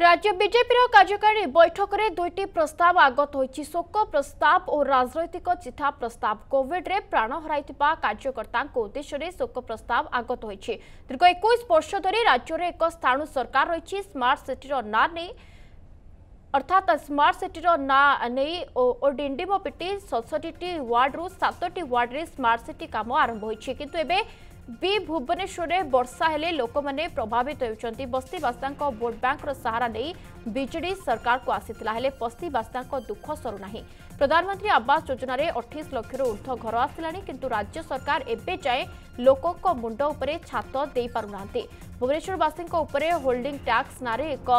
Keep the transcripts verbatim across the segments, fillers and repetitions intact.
राज्य बीजेपी कार्यकारी बैठक में दुईटी प्रस्ताव आगत होती शोक प्रस्ताव और राजनैतिक चिठा प्रस्ताव कोविड रे प्राण हर कार्यकर्ता उद्देश्य में शोक प्रस्ताव आगत होती दीर्घ एक वर्ष धरी राज्य में एक स्थाणु सरकार रही स्मार्ट सिटीर ना नहीं अर्थात स्मार्ट सिटीर ना नहीं और डिंडीम पिटी सड़सठी वार्ड रु सातटी वार्ड में स्मार्ट सिटी काम आरंभ होती किंतु एबे बी भुवनेश्वर में वर्षा हेले लोक मैंने प्रभावित होती बस्तीवासियों को वोट बैंक सहारा नहीं बीजेडी सरकार को आसीता हेले बस्तीवासियों को दुख सरुना प्रधानमंत्री आवास योजना में अठाईस लाख रु ऊर्ध घर आसला किंतु राज्य सरकार एबे जाए लोक मुंड उपरे छात दे पारुना भुवनेश्वरवासियों उपरे होल्डिंग टैक्स नारे एक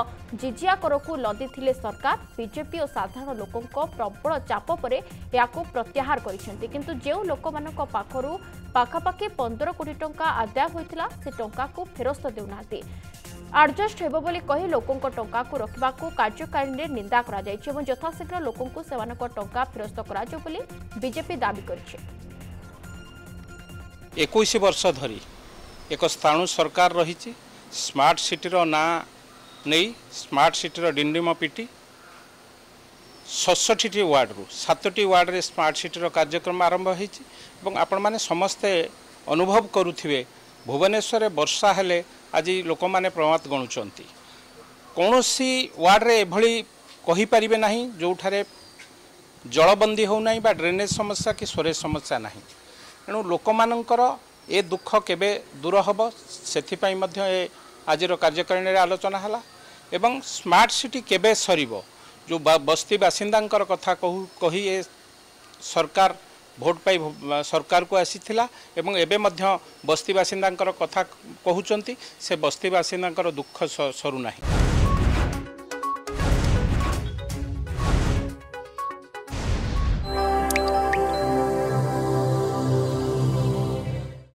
जिजिया कर लदी थिले सरकार बीजेपी और साधारण लोकों प्रबल चाप पर यह प्रत्याहार करते किंतु जो लोक मान पाखापाखि पंद्रह कोटी टंका आदाय होता से टंका को फेरस्त देना आडजस्ट हेबो बोली कही लोकों को टंका को रखा कार्यकारिणी निंदा यथाशीघ्र लोकों को सेमानक टंका फेरस्त कराजो बोली बीजेपी दाबी करिछे। इक्कीस वर्ष धरी एक स्थाणु सरकार रही स्मार्ट सिटीर ना नहीं स्मार्ट सिटीर डिंडीम पिटी सड़सठी वार्ड रु सातटी वार्ड रे स्मार्ट सिटीर कार्यक्रम आरंभ होती आपण माने समस्ते अनुभव करुवे भुवनेश्वर वर्षा हेले आज लोक मैंने प्रमाद गणुंट कौन सी वार्ड रे एभली कही पारिबे नाही जो ठारे जलबंदी हो नाही बा ड्रेनेज समस्या कि सोरेज समस्या नाही एणु लोक मानकर ए दुख केबे दूर हबो सेथिपाई मध्य ए आजिर कार्यकारिणी आलोचना हला एवं स्मार्ट सिटी केबे सरिबो जो बस्ती बासिंदांकर कथा कहू कही ए सरकार भोट पाई सरकार को आसीथिला एवं एबे मध्य बस्ती बासिंदांकर कथा कहउचंती से बस्ती बासिंदांकर दुख सरुना।